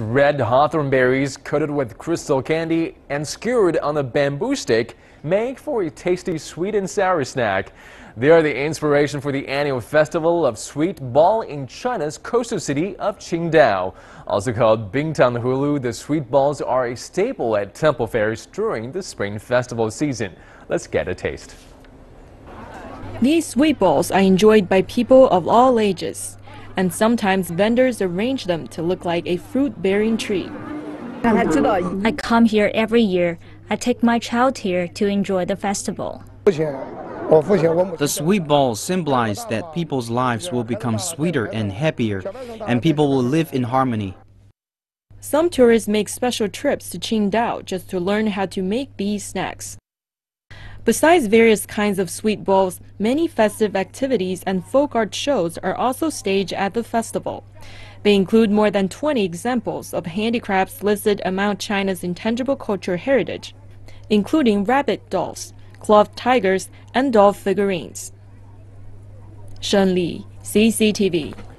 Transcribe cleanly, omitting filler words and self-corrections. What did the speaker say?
Red hawthorn berries coated with crystal candy and skewered on a bamboo stick make for a tasty sweet and sour snack. They are the inspiration for the annual festival of sweet ball in China's coastal city of Qingdao. Also called Bing Tang Hu Lu, the sweet balls are a staple at temple fairs during the spring festival season. Let's get a taste. These sweet balls are enjoyed by people of all ages, and sometimes vendors arrange them to look like a fruit-bearing tree. I come here every year. I take my child here to enjoy the festival. The sweet balls symbolize that people's lives will become sweeter and happier, and people will live in harmony. Some tourists make special trips to Qingdao just to learn how to make these snacks. Besides various kinds of sweet balls, many festive activities and folk art shows are also staged at the festival. They include more than 20 examples of handicrafts listed among China's intangible cultural heritage, including rabbit dolls, cloth tigers, and doll figurines. Shen Li, CCTV.